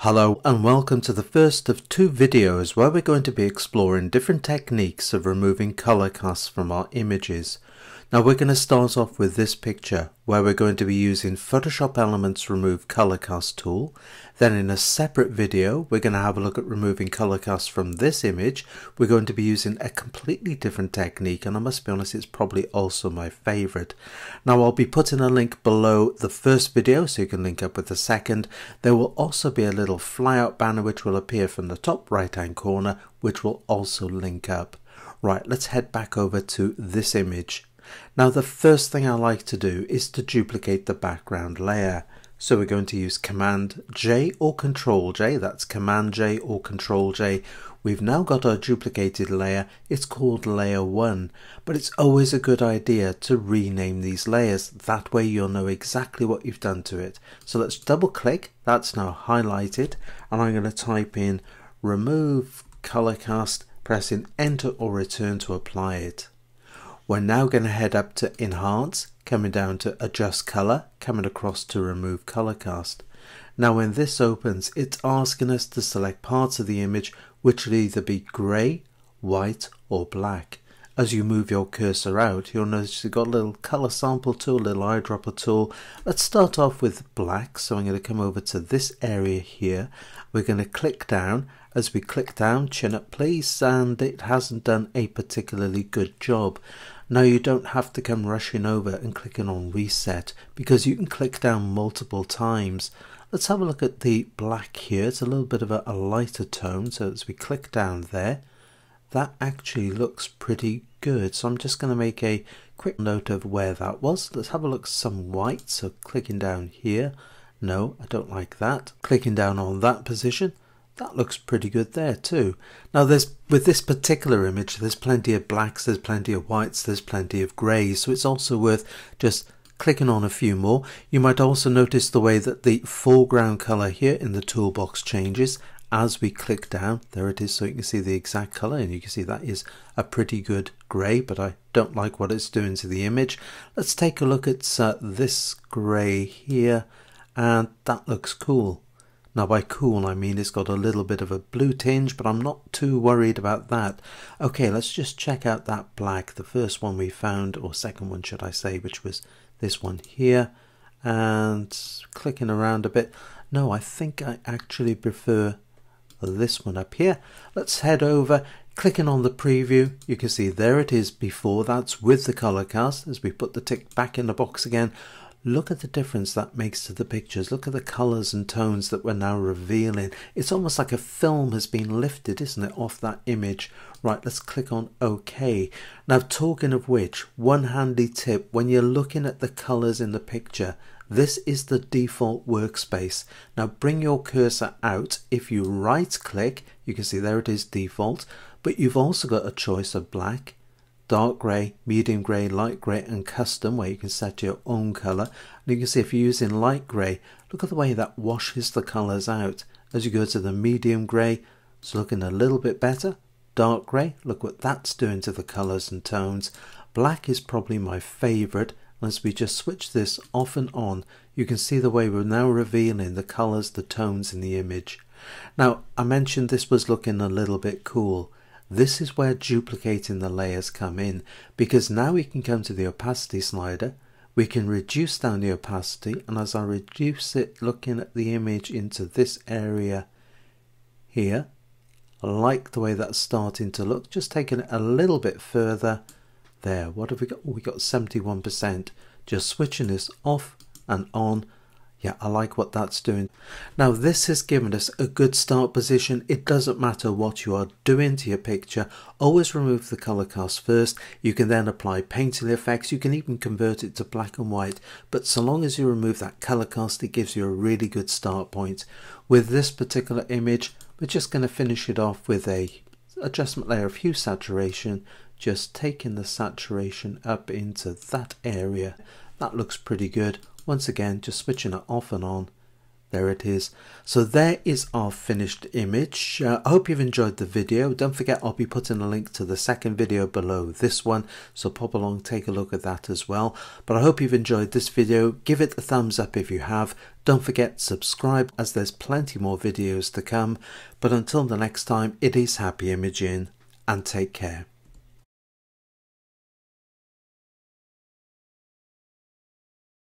Hello and welcome to the first of two videos where we're going to be exploring different techniques of removing color casts from our images. Now we're going to start off with this picture where we're going to be using Photoshop Elements Remove Color Cast tool. Then in a separate video we're going to have a look at removing color casts from this image. We're going to be using a completely different technique, and I must be honest, it's probably also my favourite. Now I'll be putting a link below the first video so you can link up with the second. There will also be a little flyout banner which will appear from the top right hand corner which will also link up. Right, let's head back over to this image. Now the first thing I like to do is to duplicate the background layer. So we're going to use Command J or Control J. That's Command J or Control J. We've now got our duplicated layer. It's called Layer 1, but it's always a good idea to rename these layers. That way you'll know exactly what you've done to it. So let's double click. That's now highlighted, and I'm going to type in Remove Color Cast, pressing Enter or Return to apply it. We're now going to head up to Enhance, coming down to Adjust Color, coming across to Remove Color Cast. Now when this opens, it's asking us to select parts of the image which will either be grey, white or black. As you move your cursor out, you'll notice you've got a little colour sample tool, a little eyedropper tool. Let's start off with black, so I'm going to come over to this area here. We're going to click down. As we click down, chin up please, and it hasn't done a particularly good job. Now you don't have to come rushing over and clicking on reset, because you can click down multiple times. Let's have a look at the black here. It's a little bit of a lighter tone, so as we click down there, that actually looks pretty good. So I'm just going to make a quick note of where that was. Let's have a look at some white. So clicking down here. No, I don't like that. Clicking down on that position. That looks pretty good there too. Now with this particular image, there's plenty of blacks, there's plenty of whites, there's plenty of greys. So it's also worth just clicking on a few more. You might also notice the way that the foreground color here in the toolbox changes. As we click down, there it is, so you can see the exact colour, and you can see that is a pretty good grey, but I don't like what it's doing to the image. Let's take a look at this grey here, and that looks cool. Now by cool I mean it's got a little bit of a blue tinge, but I'm not too worried about that. Okay, let's just check out that black, the first one we found, or second one should I say, which was this one here, and clicking around a bit. No, I think I actually prefer this one up here. Let's head over, clicking on the preview. You can see there it is before, that's with the color cast. As we put the tick back in the box again, look at the difference that makes to the pictures. Look at the colors and tones that we're now revealing. It's almost like a film has been lifted, isn't it, off that image. Right, let's click on OK. Now talking of which, one handy tip when you're looking at the colors in the picture, this is the default workspace. Now bring your cursor out. If you right click, you can see there it is default, but you've also got a choice of black, dark grey, medium grey, light grey and custom, where you can set your own colour. And you can see if you're using light grey, look at the way that washes the colours out. As you go to the medium grey, it's looking a little bit better. Dark grey, look what that's doing to the colours and tones. Black is probably my favourite. As we just switch this off and on, you can see the way we're now revealing the colours, the tones in the image. Now I mentioned this was looking a little bit cool. This is where duplicating the layers come in, because now we can come to the opacity slider, we can reduce down the opacity, and as I reduce it, looking at the image into this area here, I like the way that's starting to look. Just taking it a little bit further. There, what have we got? We got 71%. Just switching this off and on. Yeah, I like what that's doing. Now this has given us a good start position. It doesn't matter what you are doing to your picture. Always remove the color cast first. You can then apply painterly effects. You can even convert it to black and white. But so long as you remove that color cast, it gives you a really good start point. With this particular image, we're just going to finish it off with a adjustment layer of hue saturation, just taking the saturation up into that area. That looks pretty good. Once again, just switching it off and on. There it is. So there is our finished image. I hope you've enjoyed the video. Don't forget, I'll be putting a link to the second video below this one, so pop along, take a look at that as well. But I hope you've enjoyed this video. Give it a thumbs up if you have. Don't forget, subscribe, as there's plenty more videos to come. But until the next time, it is happy imaging, and take care.